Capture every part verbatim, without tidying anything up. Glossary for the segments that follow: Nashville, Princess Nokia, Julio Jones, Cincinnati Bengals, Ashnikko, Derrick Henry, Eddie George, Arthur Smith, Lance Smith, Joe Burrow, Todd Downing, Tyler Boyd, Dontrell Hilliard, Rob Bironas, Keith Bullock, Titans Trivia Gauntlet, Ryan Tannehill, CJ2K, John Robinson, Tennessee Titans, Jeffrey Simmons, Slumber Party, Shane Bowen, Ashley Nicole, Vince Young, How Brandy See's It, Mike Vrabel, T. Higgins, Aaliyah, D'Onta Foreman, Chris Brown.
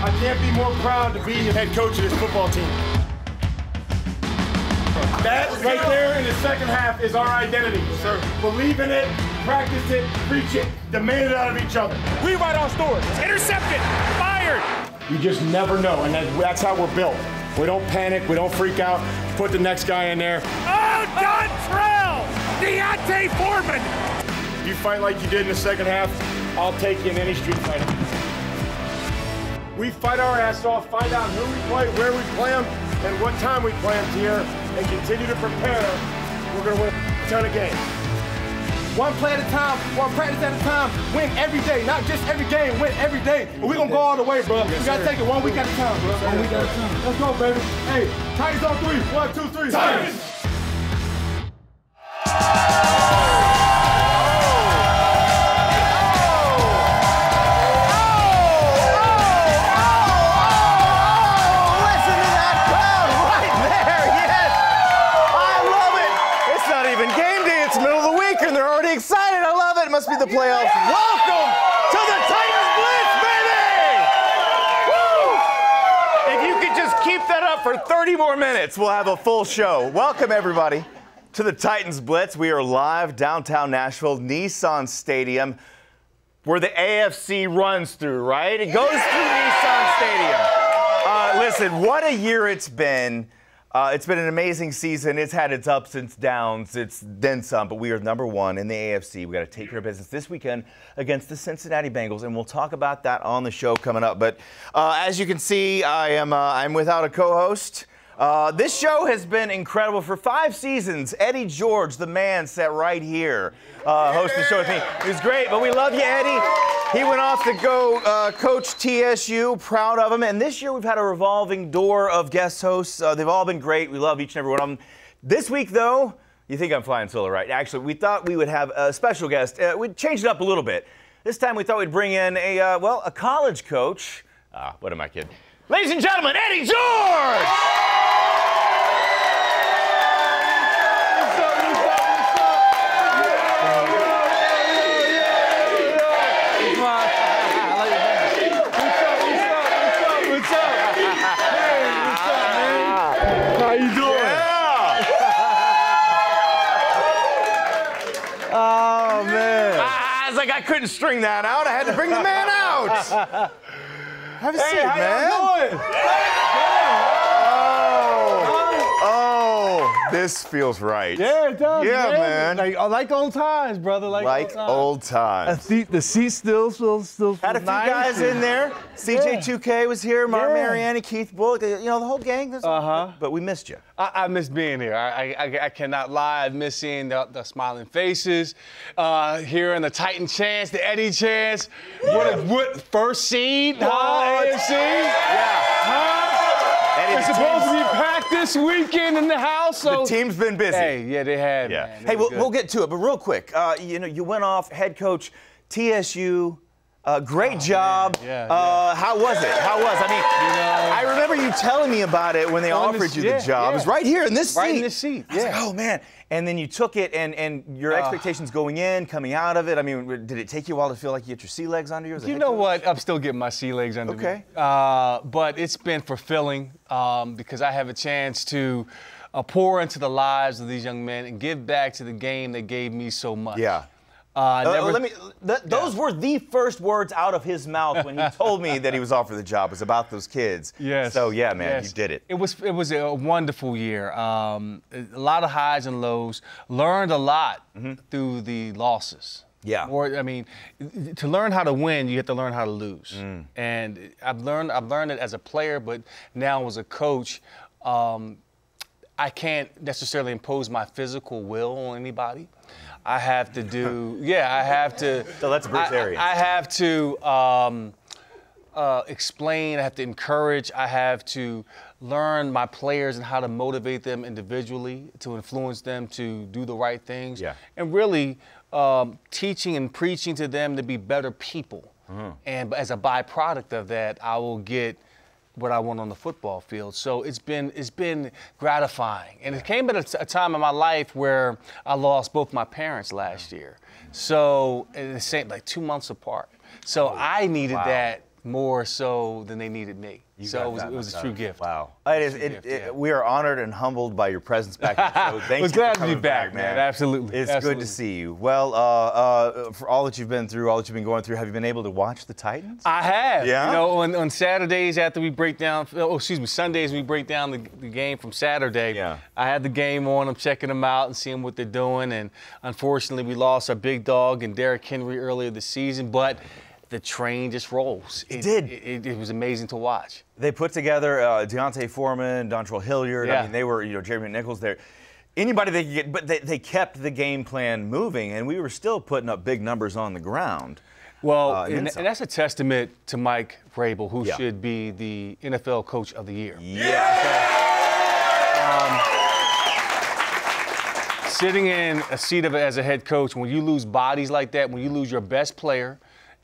I can't be more proud to be the head coach of this football team. That right there in the second half is our identity, sir. Believe in it, practice it, preach it, demand it out of each other. We write our stories. Intercepted, fired. You just never know, and that's how we're built. We don't panic, we don't freak out. Put the next guy in there. Oh, Dontrell! D'Onta Foreman! You fight like you did in the second half, I'll take you in any street fight. We fight our ass off, find out who we play, where we play them, and what time we play them here, and continue to prepare. We're gonna win a ton of games. One play at a time, one practice at a time, win every day, not just every game, win every day. We're going to go all the way, bro. Yes, we got to take it one week at a time, bro. One week at a time. Let's go, baby. Hey, Titans on three. One, two, three. Titans! Must be the playoffs. Yeah. Welcome to the Titans Blitz, baby! Woo! If you could just keep that up for thirty more minutes, we'll have a full show. Welcome, everybody, to the Titans Blitz. We are live downtown Nashville, Nissan Stadium, where the A F C runs through, right? It goes yeah. through Nissan Stadium. Uh, listen, what a year it's been. Uh, it's been an amazing season. It's had its ups and downs. It's then some, but we are number one in the A F C. We got to take care of business this weekend against the Cincinnati Bengals, and we'll talk about that on the show coming up. But uh, as you can see, I am uh, I'm without a co-host. Uh, this show has been incredible for five seasons. Eddie George, the man, sat right here, uh, hosted the show with me. It was great, but we love you, Eddie. He went off to go uh, coach T S U, proud of him. And this year we've had a revolving door of guest hosts. Uh, they've all been great. We love each and every one of them. This week, though, you think I'm flying solo, right? Actually, we thought we would have a special guest. Uh, we'd change it up a little bit. This time we thought we'd bring in a, uh, well, a college coach. Ah, what am I kidding? Ladies and gentlemen, Eddie George! I couldn't string that out. I had to bring the man out. Have a hey, seat, how man. You doing? Yeah. Oh. Oh, this feels right. Yeah, it does. Yeah, man. man. Like, like old times, brother. Like, like old times. Old times. Seat, the seat still, still, still. Had a few nice guys in there. C J two K yeah. was here. Mar yeah. Mariani, Keith Bullock. You know the whole gang. Uh huh. But we missed you. I, I missed being here. I, I, I cannot lie. I miss seeing the, the smiling faces, uh, hearing the Titan chants, the Eddie chants. Yeah. What a what first seed, oh, huh? A F C. Yeah. Huh? Eddie, it's supposed to be packed this weekend in the house. So. The team's been busy. Hey, yeah, they had. Yeah. Man, they hey, we'll, we'll get to it, but real quick, uh, you know, you went off head coach T S U. Uh, great oh, job. Yeah, uh, yeah. How was it? How was? I mean, you know, I remember you telling me about it when they offered this, you the yeah, job. Yeah. It was right here in this seat. Right in this seat. Yeah. I was like, oh man! And then you took it, and and your uh, expectations going in, coming out of it. I mean, did it take you a while to feel like you get your sea legs under you? You know what? I'm still getting my sea legs under okay. me. Okay. Uh, but it's been fulfilling um, because I have a chance to uh, pour into the lives of these young men and give back to the game that gave me so much. Yeah. Uh, never, uh, let me. Th those yeah. were the first words out of his mouth when he told me that he was offered the job. It was about those kids. Yes. So yeah, man, yes. you did it. It was it was a wonderful year. Um, a lot of highs and lows. Learned a lot mm-hmm. through the losses. Yeah. Or I mean, to learn how to win, you have to learn how to lose. Mm. And I've learned I've learned it as a player, but now as a coach, um, I can't necessarily impose my physical will on anybody. I have to do, yeah, I have to. So that's Bruce Arians. I, I have to um, uh, explain, I have to encourage, I have to learn my players and how to motivate them individually, to influence them to do the right things. Yeah. And really um, teaching and preaching to them to be better people. Mm. And as a byproduct of that, I will get what I want on the football field. So it's been it's been gratifying. And it came at a, a time in my life where I lost both my parents last year. So, and the same, like two months apart. So I needed wow. that more so than they needed me. You so it was, it was a true gift. Wow. It is, it, gift, it, yeah. We are honored and humbled by your presence back at the show. Thank you for coming back, man. Glad to be back, man. Absolutely. It's Absolutely. good to see you. Well, uh, uh, for all that you've been through, all that you've been going through, have you been able to watch the Titans? I have. Yeah? You know, on, on Saturdays after we break down, oh, excuse me, Sundays we break down the, the game from Saturday. Yeah. I had the game on. I'm checking them out and seeing what they're doing. And unfortunately, we lost our big dog and Derrick Henry earlier this season. But the train just rolls. It, it did. It, it, it was amazing to watch. They put together uh, D'Onta Foreman, Dontrell Hilliard. Yeah. I mean, they were, you know, Jeremy McNichols there. Anybody they could get, but they, they kept the game plan moving, and we were still putting up big numbers on the ground. Well, uh, and, and that's a testament to Mike Vrabel, who yeah. should be the N F L Coach of the Year. Yeah! yeah. Um, sitting in a seat of as a head coach, when you lose bodies like that, when you lose your best player,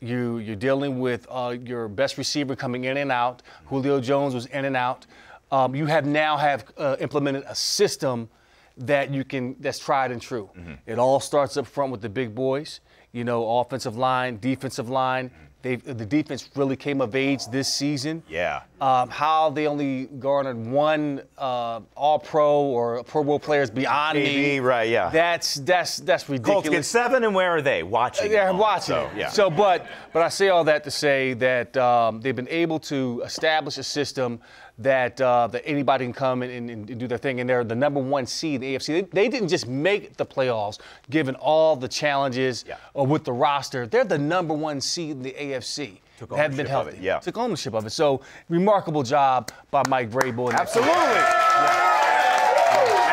You, you're dealing with uh, your best receiver coming in and out. Julio Jones was in and out. Um, you have now have uh, implemented a system that you can that's tried and true. Mm-hmm. It all starts up front with the big boys. You know, offensive line, defensive line. They the defense really came of age this season. Yeah. Um, how they only garnered one uh, All-Pro or Pro Bowl players beyond me. Right. Yeah. That's that's that's ridiculous. Colts get seven, and where are they watching? They're all, watching. So, yeah. So, but but I say all that to say that um, they've been able to establish a system that uh, that anybody can come and, and, and do their thing, and they're the number one seed in the A F C. They, they didn't just make the playoffs, given all the challenges yeah. uh, with the roster. They're the number one seed in the A F C. Took ownership have been healthy. Of it, yeah. Took ownership of it. So remarkable job by Mike Vrabel. Absolutely. Yeah.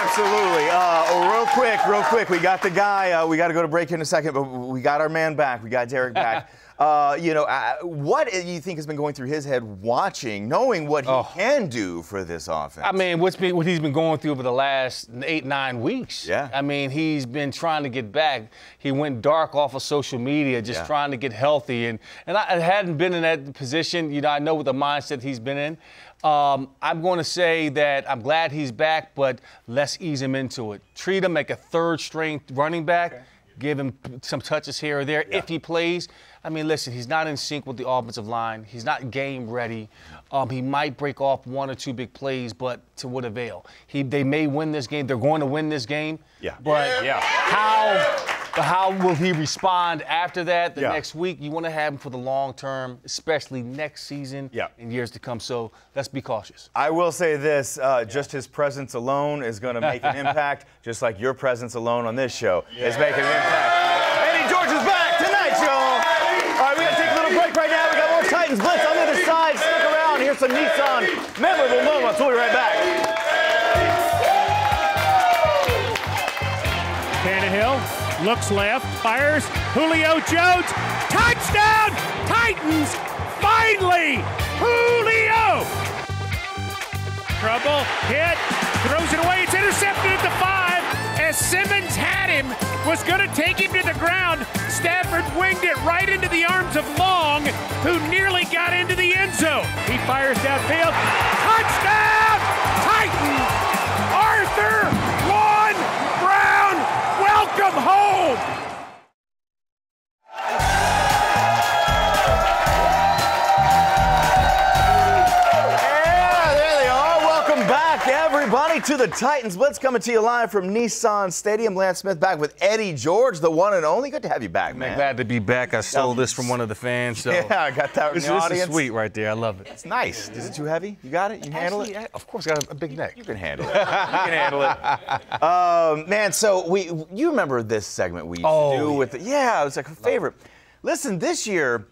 Absolutely. Uh, real quick, real quick. We got the guy. Uh, we got to go to break in a second, but we got our man back. We got Derrick back. Uh, you know, I, what do you think has been going through his head watching, knowing what he oh. can do for this offense? I mean, what's been, what he's been going through over the last eight, nine weeks. Yeah. I mean, he's been trying to get back. He went dark off of social media, just yeah. trying to get healthy. And, and I hadn't been in that position. You know, I know what the mindset he's been in. Um, I'm going to say that I'm glad he's back, but let's ease him into it. Treat him like a third-string running back. Okay. Give him some touches here or there yeah. if he plays. I mean, listen, he's not in sync with the offensive line. He's not game ready. Um, he might break off one or two big plays, but to what avail? He, they may win this game. They're going to win this game. Yeah. But yeah. how how will he respond after that the yeah. next week? You want to have him for the long term, especially next season yeah. and years to come. So let's be cautious. I will say this. Uh, yeah. Just his presence alone is going to make an impact, just like your presence alone on this show yeah. is making an impact. Eddie George is back tonight, y'all. All right, we got to take a little break right now. We got more Titans Blitz on the other side. Stick around. Here's some Nissan memorable moments. We'll be right back. Tannehill. Looks left, fires, Julio Jones, touchdown, Titans, finally, Julio! Trouble, hit, throws it away, it's intercepted at the five, as Simmons had him, was gonna take him to the ground, Stafford winged it right into the arms of Long, who nearly got into the end zone. He fires downfield, touchdown, Titans, Arthur! Welcome home! Yeah, there they are. Welcome back, everybody, to the Titans Blitz, coming to you live from Nissan Stadium. Lance Smith back with Eddie George, the one and only. Good to have you back, man. I'm glad to be back. I stole this from one of the fans. So. Yeah, I got that in the audience. This is sweet right there. I love it. It's nice. Is it too heavy? You got it? You handle it? I, of course, I got a big neck. You can handle it. You can handle it. Um, man, so we you remember this segment we used oh, to do yeah. with the, yeah, it was like a favorite. It. Listen, this year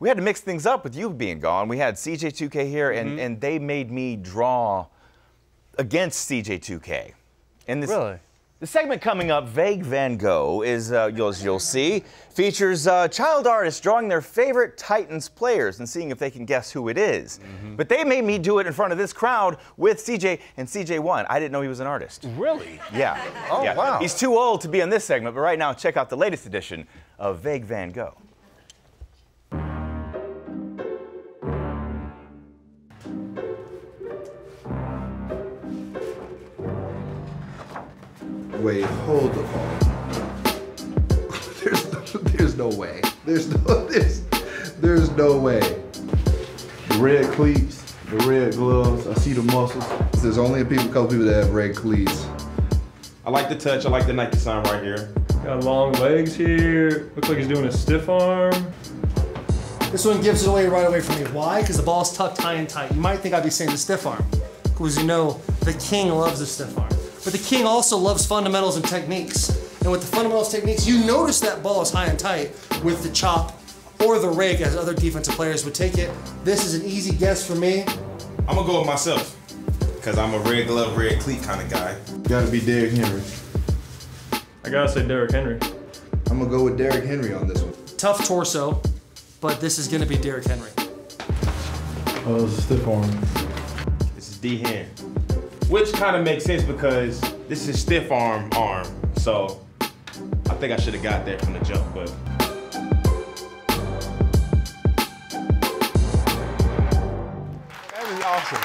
we had to mix things up with you being gone. We had C J two K here, mm-hmm. and, and they made me draw against C J two K. And this, really? The segment coming up, Vague Van Gogh, is, uh, you'll, you'll see, features uh, child artists drawing their favorite Titans players and seeing if they can guess who it is. Mm-hmm. But they made me do it in front of this crowd with C J, and C J won. I didn't know he was an artist. Really? Yeah. Oh, yeah. Wow. He's too old to be on this segment, but right now, check out the latest edition of Vague Van Gogh. Wait, hold the phone. there's, no, there's no way. There's no, there's, there's no way. The red cleats, the red gloves, I see the muscles. There's only a people, couple people that have red cleats. I like the touch, I like the Nike sign right here. Got long legs here, looks like he's doing a stiff arm. This one gives it away right away from me. Why? Because the ball's tucked high and tight. You might think I'd be saying the stiff arm, because you know the king loves the stiff arm. But the king also loves fundamentals and techniques. And with the fundamentals techniques, you notice that ball is high and tight with the chop or the rake as other defensive players would take it. This is an easy guess for me. I'm gonna go with myself, because I'm a red glove, red cleat kind of guy. Gotta be Derrick Henry. I gotta say Derrick Henry. I'm gonna go with Derrick Henry on this one. Tough torso, but this is gonna be Derrick Henry. Oh, this is a stiff arm. This is D-Hen. Which kind of makes sense because this is stiff arm arm. So I think I should have got that from the jump, but. That was awesome.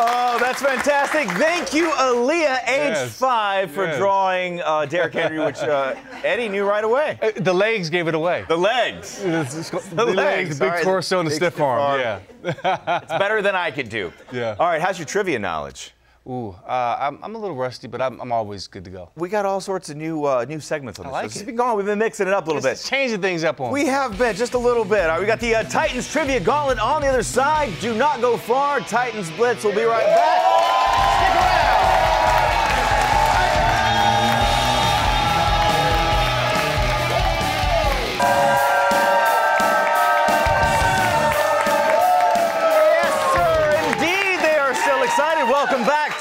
Oh, that's fantastic. Thank you, Aaliyah, yes. age five, for yes. drawing uh, Derrick Henry, which uh, Eddie knew right away. Uh, the legs gave it away. The legs. The, the legs. legs. The big right. torso and the stiff, stiff arm. arm. Yeah. It's better than I could do. Yeah. All right, how's your trivia knowledge? Ooh, uh, I'm, I'm a little rusty, but I'm, I'm always good to go. We got all sorts of new uh, new segments on this. I like it. It's been going. We've been mixing it up a little just bit. Changing things up on. We have been, just a little bit. All right, we got the uh, Titans Trivia Gauntlet on the other side. Do not go far. Titans Blitz. We'll be right back. Stick around.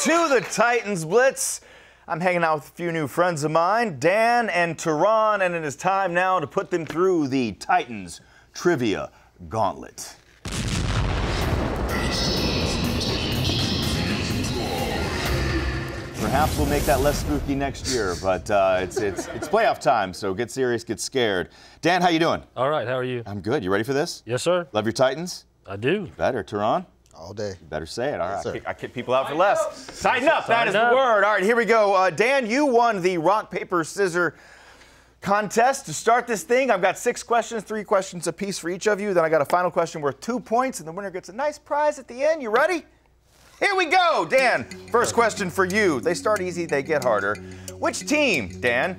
To the Titans Blitz. I'm hanging out with a few new friends of mine, Dan and Teron, and it is time now to put them through the Titans Trivia Gauntlet. Perhaps we'll make that less spooky next year, but uh, it's, it's, it's playoff time, so get serious, get scared. Dan, how you doing? All right, how are you? I'm good. You ready for this? Yes, sir. Love your Titans? I do. You better. Teron? All day. You better say it. All right. Yes, I, kick, I kick people out for less. Tighten up. That is the word. All right, here we go. Uh, Dan, you won the rock, paper, scissor contest. To start this thing, I've got six questions, three questions apiece for each of you. Then I got a final question worth two points, and the winner gets a nice prize at the end. You ready? Here we go, Dan. First question for you. They start easy, they get harder. Which team, Dan,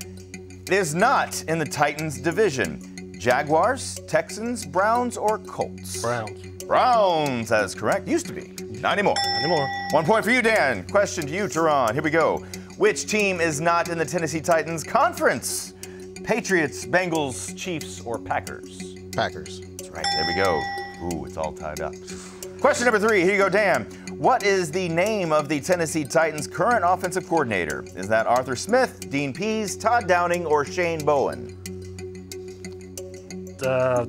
is not in the Titans division? Jaguars, Texans, Browns, or Colts? Browns. Browns, that is correct. Used to be. Not anymore. Not anymore. One point for you, Dan. Question to you, Teron. Here we go. Which team is not in the Tennessee Titans conference? Patriots, Bengals, Chiefs, or Packers? Packers. That's right. There we go. Ooh, it's all tied up. Question number three. Here you go, Dan. What is the name of the Tennessee Titans' current offensive coordinator? Is that Arthur Smith, Dean Pease, Todd Downing, or Shane Bowen? Uh,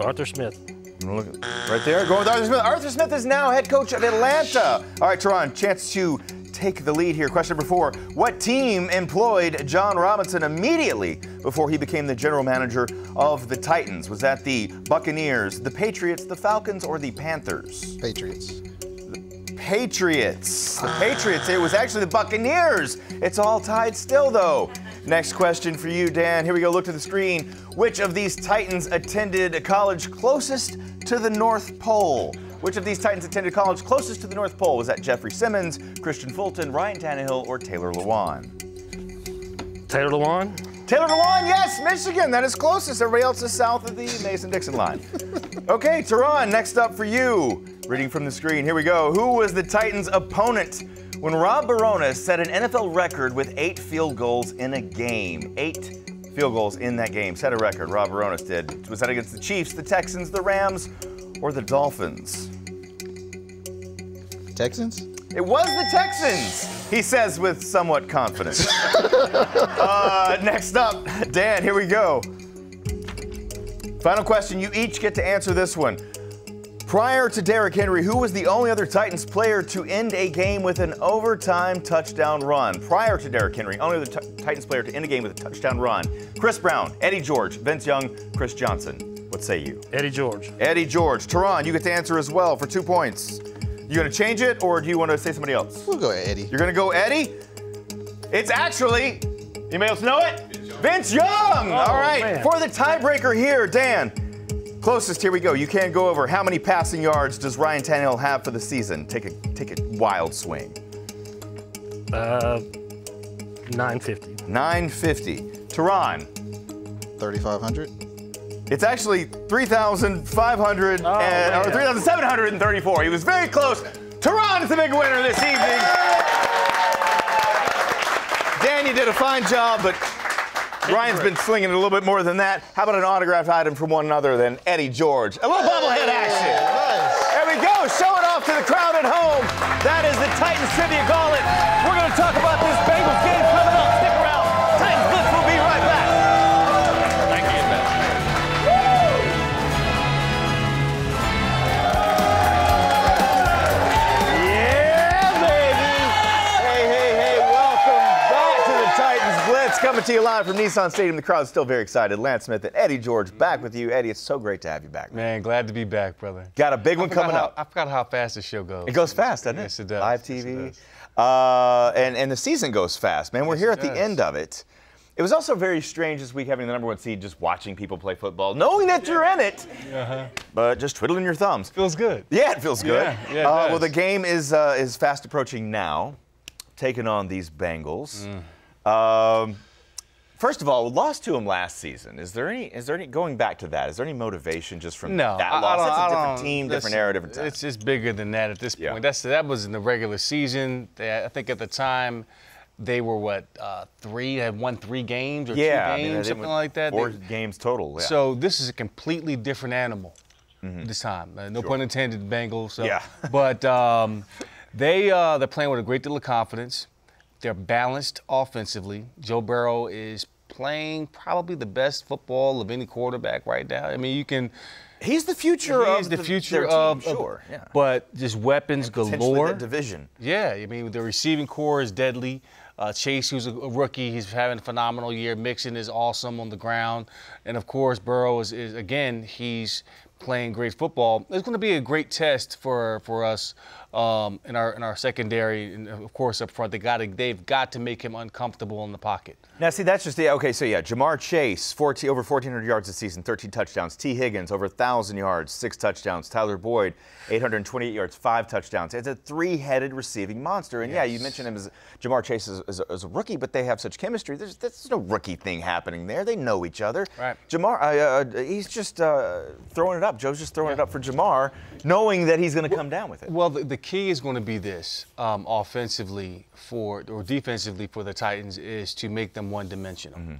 Arthur Smith. Right there, going with Arthur Smith. Arthur Smith is now head coach of Atlanta. All right, Teron, chance to take the lead here. Question number four. What team employed John Robinson immediately before he became the general manager of the Titans? Was that the Buccaneers, the Patriots, the Falcons, or the Panthers? Patriots. The Patriots. The Patriots. It was actually the Buccaneers. It's all tied still, though. Next question for you, Dan. Here we go. Look to the screen. Which of these Titans attended a college closest to the North Pole? Which of these Titans attended college closest to the North Pole? Was that Jeffrey Simmons, Christian Fulton, Ryan Tannehill, or Taylor Lewan? Taylor Lewan? Taylor Lewan, yes, Michigan. That is closest. Everybody else is south of the Mason-Dixon line. Okay, Teron, next up for you. Reading from the screen, here we go. Who was the Titans' opponent when Rob Bironas set an N F L record with eight field goals in a game? Eight field goals in that game. Set a record, Rob Bironas did. Was that against the Chiefs, the Texans, the Rams, or the Dolphins? Texans? It was the Texans, he says with somewhat confidence. uh, next up, Dan, here we go. Final question, you each get to answer this one. Prior to Derrick Henry, who was the only other Titans player to end a game with an overtime touchdown run? Prior to Derrick Henry, only other Titans player to end a game with a touchdown run. Chris Brown, Eddie George, Vince Young, Chris Johnson. What say you? Eddie George. Eddie George. Teron, you get to answer as well for two points. You gonna change it, or do you want to say somebody else? We'll go Eddie. You're gonna go Eddie? It's actually, anybody else know it? Vince Young. Vince Young. Oh, all right, man. For the tiebreaker here, Dan. Closest, here we go. You can't go over. How many passing yards does Ryan Tannehill have for the season? Take a take a wild swing. Uh, nine fifty. nine fifty. Teron. thirty-five hundred. It's actually three thousand five hundred oh, or yeah. three thousand seven hundred thirty-four. He was very close. Teron is the big winner this evening. Dan, you did a fine job, but Ryan's been slinging it a little bit more than that. How about an autographed item from one another than Eddie George? A little bobblehead action. Nice. There we go. Show it off to the crowd at home. That is the Titans Trivia Gauntlet. We're going to talk about this Bengals game coming up. Stick around. Titans Blitz will be right back. Thank you, Ben. Yeah, baby. Hey, hey, hey. Welcome back to the Titans Blitz. Coming to you live from Nissan Stadium. The crowd's still very excited. Lance Smith and Eddie George back with you. Eddie, it's so great to have you back. Man, glad to be back, brother. Got a big one coming up. I forgot how fast this show goes. It goes fast, doesn't it? Yes, it does. Live T V. Uh, and, and the season goes fast, man. We're yes, here at the end of it. It was also very strange this week having the number one seed, just watching people play football, knowing that you're in it, uh-huh. but just twiddling your thumbs. Feels good. Yeah, it feels good. Yeah, yeah, it uh, well, the game is, uh, is fast approaching now, taking on these Bengals. Mm. Um, first of all, we lost to them last season. Is there any, is there any, going back to that, is there any motivation just from no, that I, loss? I That's a different team, different era, different time. It's just bigger than that at this point. Yeah. That's, that was in the regular season. I think at the time, they were, what, uh, three, had won three games or yeah, two games, I mean, something like that. Four they, games total, yeah. So this is a completely different animal mm-hmm. this time. Uh, no sure. pun intended, Bengals. So. Yeah. but um, they, uh, they're playing with a great deal of confidence. They're balanced offensively. Joe Burrow is playing probably the best football of any quarterback right now. I mean, you can... He's the future of the future of, sure. yeah. but just weapons and galore. The division. Yeah, I mean, the receiving core is deadly. Uh, Chase, who's a rookie, he's having a phenomenal year. Mixon is awesome on the ground. And, of course, Burrow is, is again, he's playing great football. It's going to be a great test for for us um, in our in our secondary. And, of course, up front, they gotta, they've got to make him uncomfortable in the pocket. Now, see, that's just the – okay, so, yeah, Ja'Marr Chase, fourteen, over fourteen hundred yards this season, thirteen touchdowns. T. Higgins, over one thousand yards, six touchdowns. Tyler Boyd, eight hundred twenty-eight yards, five touchdowns. It's a three-headed receiving monster. And, yes. yeah, you mentioned him as Ja'Marr Chase is, is, is a rookie, but they have such chemistry. There's, there's no rookie thing happening there. They know each other. Right. Ja'Marr, uh, uh, he's just uh, throwing it up. Joe's just throwing yeah. it up for Ja'Marr, knowing that he's going to well, come down with it. Well, the, the key is going to be this, um, offensively for or defensively for the Titans, is to make them one-dimensional. Mm-hmm.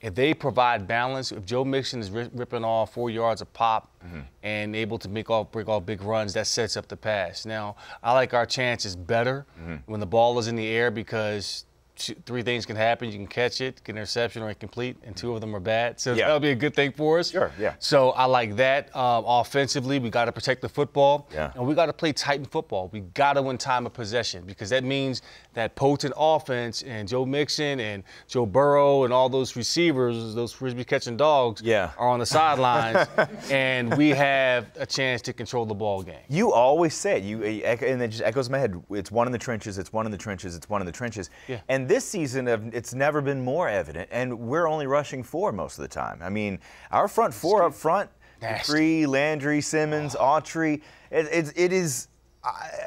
If they provide balance, if Joe Mixon is ri ripping off four yards a pop mm-hmm. and able to make off, break off big runs, that sets up the pass. Now, I like our chances better mm-hmm. when the ball is in the air, because two, three things can happen. You can catch it, get an interception, or incomplete, and two of them are bad. So yeah. that'll be a good thing for us. Sure, yeah. So I like that. Um, offensively, we got to protect the football, yeah. and we got to play Titan football. We got to win time of possession, because that means that potent offense and Joe Mixon and Joe Burrow and all those receivers, those frisbee-catching dogs, yeah. are on the sidelines, and we have a chance to control the ball game. You always say it, you, and it just echoes in my head, it's one in the trenches, it's one in the trenches, it's one in the trenches. Yeah. And this season, it's never been more evident, and we're only rushing four most of the time. I mean, our front four up front, Dupree, Landry, Simmons, oh. Autry, it, it, it is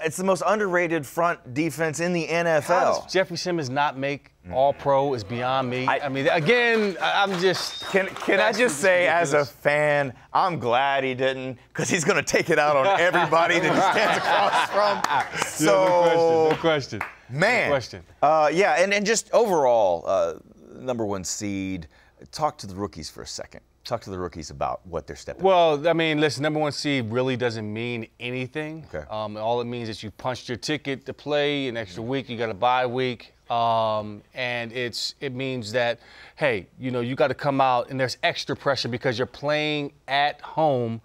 it's the most underrated front defense in the N F L. How does Jeffrey Simmons not make All-Pro is beyond me. I, I mean, again, I'm just... Can, can I just say, ridiculous. as a fan, I'm glad he didn't, because he's going to take it out on everybody that he stands across from. So... Yeah, no question, no question. Man, question. Uh, yeah, and, and just overall, uh, number one seed, talk to the rookies for a second. Talk to the rookies about what they're stepping Well, into. I mean, listen, number one seed really doesn't mean anything. Okay. Um, all it means is you punched your ticket to play an extra week, you got a bye week, um, and it's it means that, hey, you know, you got to come out, and there's extra pressure because you're playing at home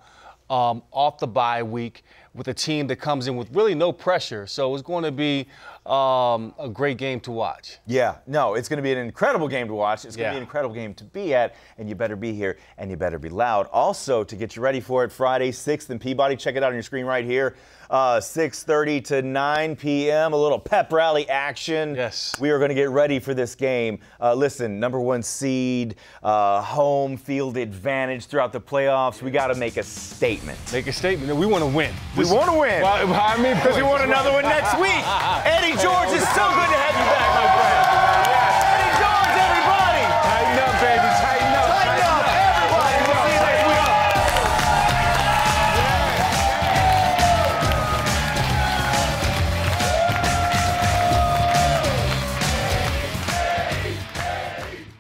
um, off the bye week. with a team that comes in with really no pressure. So it's going to be um, a great game to watch. Yeah, no, it's going to be an incredible game to watch. It's going to yeah. be an incredible game to be at, and you better be here, and you better be loud. Also, to get you ready for it, Friday, sixth and Peabody. Check it out on your screen right here, uh, six thirty to nine p m, a little pep rally action. Yes. We are going to get ready for this game. Uh, listen, number one seed, uh, home field advantage throughout the playoffs. We got to make a statement. Make a statement. We want to win. We want to win. Well, I mean, because we want another one next week. Eddie George is so good.